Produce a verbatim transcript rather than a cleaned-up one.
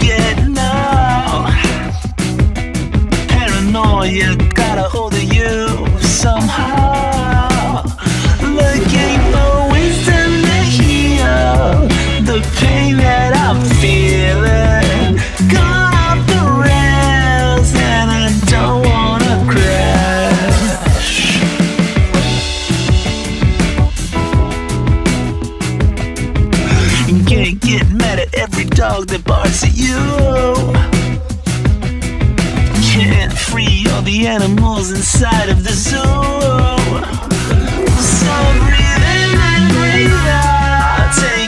forget now. Paranoia got a hold of you somehow. The game always tends to heal the pain that I'm feeling. Gone off the rails and I don't wanna crash. You can't get mad at every dog that barks at you. Can't free all the animals inside of the zoo. So breathe in and breathe out.